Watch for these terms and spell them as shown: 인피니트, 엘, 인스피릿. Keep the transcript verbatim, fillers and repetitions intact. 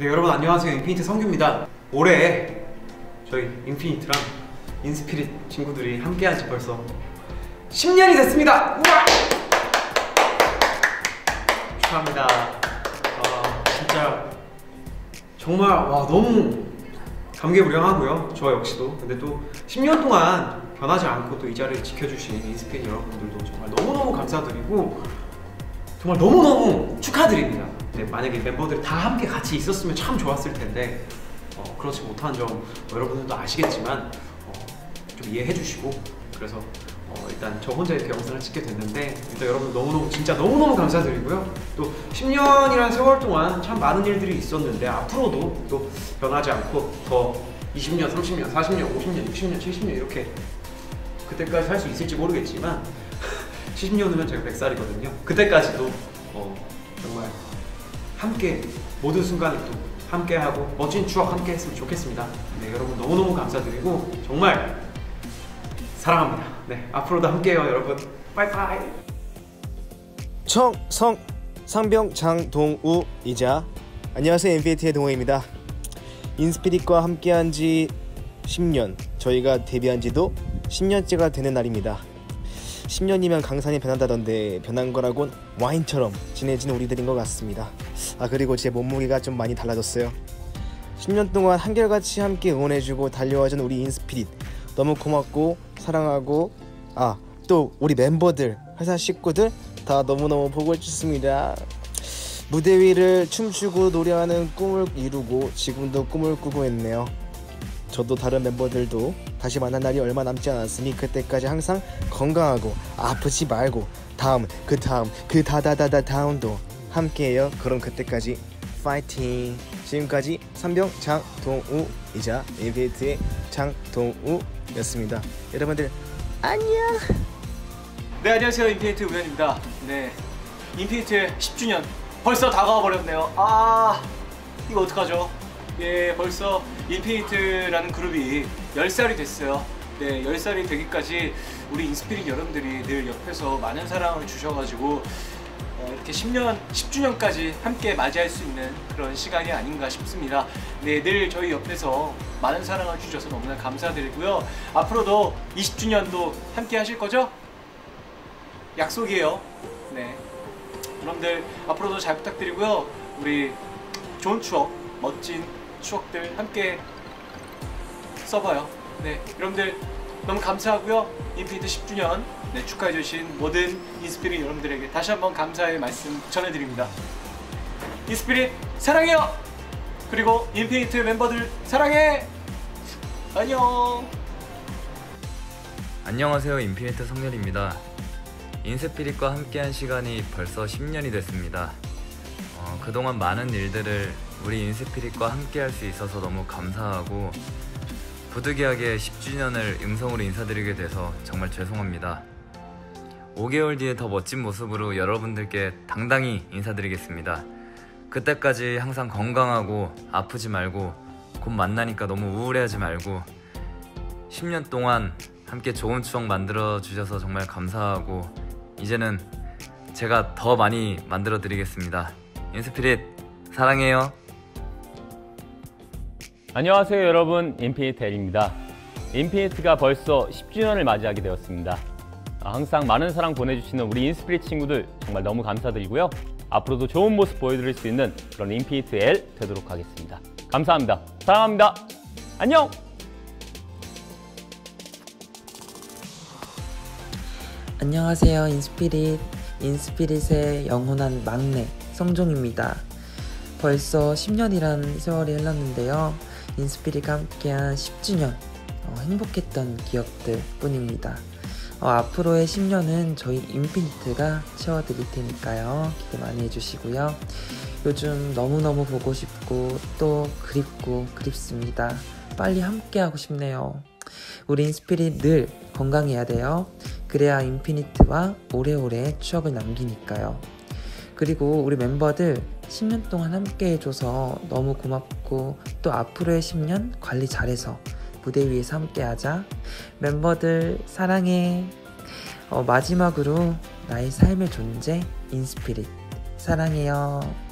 네, 여러분 안녕하세요. 인피니트 성규입니다. 올해 저희 인피니트랑 인스피릿 친구들이 함께한 지 벌써 십 년이 됐습니다! 우와! 축하합니다. 아, 진짜 정말 와 너무 감개무량하고요. 저 역시도. 근데 또 십 년 동안 변하지 않고 또 이 자리를 지켜주신 인스피릿 여러분들도 정말 너무너무 감사드리고 정말 너무너무 축하드립니다. 네, 만약에 멤버들이 다 함께 같이 있었으면 참 좋았을 텐데 어, 그렇지 못한 점 어, 여러분들도 아시겠지만 어, 좀 이해해 주시고 그래서 어, 일단 저 혼자 이렇게 영상을 찍게 됐는데 일단 여러분 너무너무 진짜 너무너무 감사드리고요. 또 십 년이라는 세월 동안 참 많은 일들이 있었는데 앞으로도 또 변하지 않고 더 이십 년, 삼십 년, 사십 년, 오십 년, 육십 년, 칠십 년 이렇게 그때까지 살 수 있을지 모르겠지만 칠십 년 후면 제가 백 살이거든요. 그때까지도 어, 정말 함께 모든 순간을 또 함께하고 멋진 추억 함께 했으면 좋겠습니다. 네, 여러분 너무너무 감사드리고 정말 사랑합니다. 네, 앞으로도 함께해요 여러분. 빠이빠이. 청성 상병 장동우이자 안녕하세요. 인피니트의 동호입니다. 인스피릿과 함께한 지 십 년, 저희가 데뷔한 지도 십 년째가 되는 날입니다. 십 년이면 강산이 변한다던데 변한 거라곤 와인처럼 진해진 우리들인 것 같습니다. 아, 그리고 제 몸무게가 좀 많이 달라졌어요. 십 년 동안 한결같이 함께 응원해주고 달려와준 우리 인스피릿 너무 고맙고 사랑하고 아 또 우리 멤버들 회사 식구들 다 너무너무 보고 싶습니다. 무대 위를 춤추고 노래하는 꿈을 이루고 지금도 꿈을 꾸고 있네요. 저도 다른 멤버들도 다시 만날 날이 얼마 남지 않았으니 그때까지 항상 건강하고 아프지 말고 다음 그 다음 그 다다다다 다음도 함께해요. 그럼 그때까지 파이팅. 지금까지 삼병 장동우이자 인피니트의 장동우였습니다. 여러분들 안녕. 네, 안녕하세요. 인피니트 우현입니다. 네, 인피니트의 십 주년 벌써 다가와 버렸네요. 아, 이거 어떡하죠? 예, 벌써 인피니트라는 그룹이 열 살이 됐어요. 네, 열 살이 되기까지 우리 인스피릿 여러분들이 늘 옆에서 많은 사랑을 주셔가지고 어, 이렇게 십 년, 십 주년까지 함께 맞이할 수 있는 그런 시간이 아닌가 싶습니다. 네, 늘 저희 옆에서 많은 사랑을 주셔서 너무나 감사드리고요. 앞으로도 이십 주년도 함께 하실 거죠? 약속이에요. 네, 여러분들 앞으로도 잘 부탁드리고요. 우리 좋은 추억, 멋진 추억들 함께 써봐요. 네, 여러분들 너무 감사하고요. 인피니트 십 주년 네, 축하해주신 모든 인스피릿 여러분들에게 다시 한번 감사의 말씀 전해드립니다. 인스피릿 사랑해요. 그리고 인피니트 멤버들 사랑해. 안녕. 안녕하세요. 인피니트 성렬입니다. 인스피릿과 함께한 시간이 벌써 십 년이 됐습니다. 어, 그동안 많은 일들을 우리 인스피릿과 함께 할 수 있어서 너무 감사하고 부득이하게 십 주년을 음성으로 인사드리게 돼서 정말 죄송합니다. 오 개월 뒤에 더 멋진 모습으로 여러분들께 당당히 인사드리겠습니다. 그때까지 항상 건강하고 아프지 말고 곧 만나니까 너무 우울해하지 말고 십 년 동안 함께 좋은 추억 만들어 주셔서 정말 감사하고 이제는 제가 더 많이 만들어 드리겠습니다. 인스피릿 사랑해요. 안녕하세요 여러분, 인피니트 엘입니다. 인피니트가 벌써 십 주년을 맞이하게 되었습니다. 항상 많은 사랑 보내주시는 우리 인스피릿 친구들 정말 너무 감사드리고요. 앞으로도 좋은 모습 보여드릴 수 있는 그런 인피니트 엘 되도록 하겠습니다. 감사합니다. 사랑합니다. 안녕. 안녕하세요. 인스피릿, 인스피릿의 영원한 막내 성종입니다. 벌써 십 년이란 세월이 흘렀는데요. 인스피릿과 함께한 십 주년, 어, 행복했던 기억들 뿐입니다. 어, 앞으로의 십 년은 저희 인피니트가 채워드릴 테니까요. 기대 많이 해주시고요. 요즘 너무너무 보고 싶고 또 그립고 그립습니다. 빨리 함께하고 싶네요. 우리 인스피릿 늘 건강해야 돼요. 그래야 인피니트와 오래오래 추억을 남기니까요. 그리고 우리 멤버들 십 년 동안 함께 해줘서 너무 고맙고 또 앞으로의 십 년 관리 잘해서 무대 위에서 함께 하자. 멤버들 사랑해. 어, 마지막으로 나의 삶의 존재 인스피릿 사랑해요.